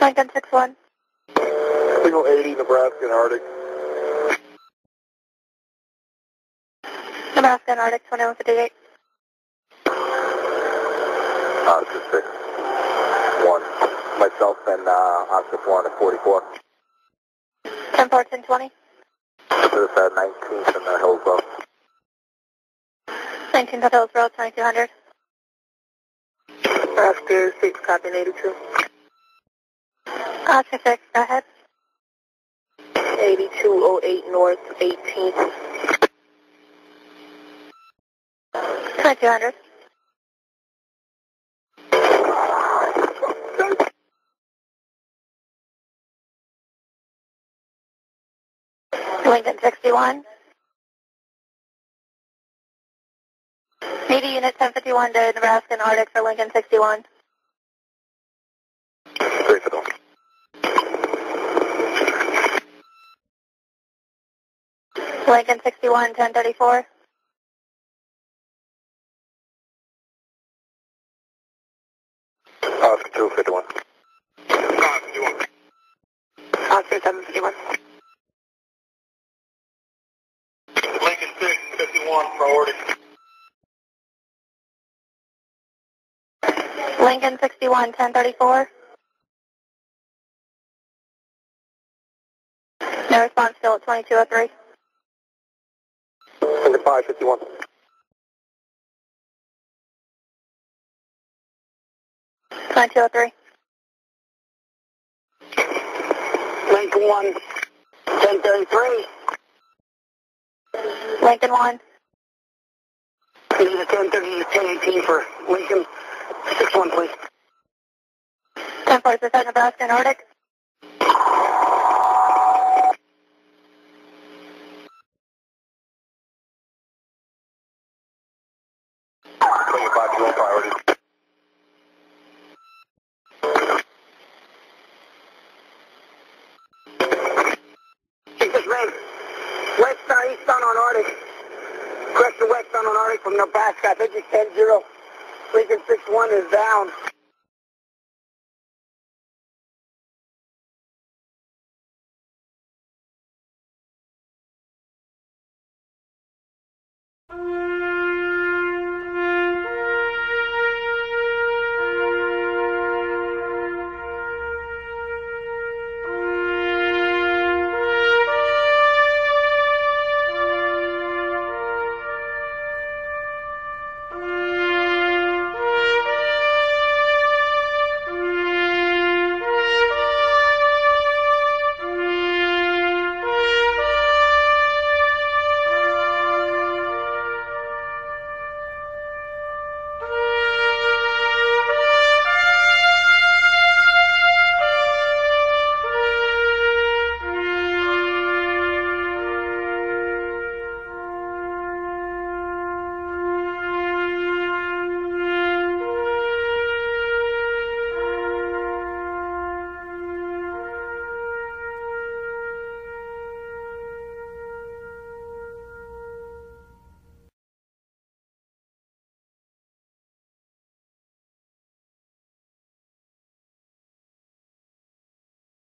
Lincoln 61. Signal 80, Nebraska and Arctic. Nebraska and Arctic, 2158. Oscar 6, 1. Myself and Oscar 4 and 44. 10-14-20. This 19th and Hills Road. 19th and Hills Road, 2200. Oscar 6, copy 82. Oscar 6, go ahead. 8208 North, 18th. 2200. Lincoln 61. Need a unit 1051 to Nebraska and Arctic for Lincoln 61. Great for them. Lincoln 61, 1034. Oscar 251. Oscar 751. Lincoln 651, priority. Lincoln 61, 1034. No response, still at 2203. Lincoln 551. Lincoln 203. Lincoln 1, 1033. Lincoln 1. This is a 1030 to 1018 for Lincoln 61, please. 1047 Nebraska and Arctic. Westbound on Arctic. Correction, westbound on Arctic from Nebraska. I think it's 10-0. Lincoln 61 is down.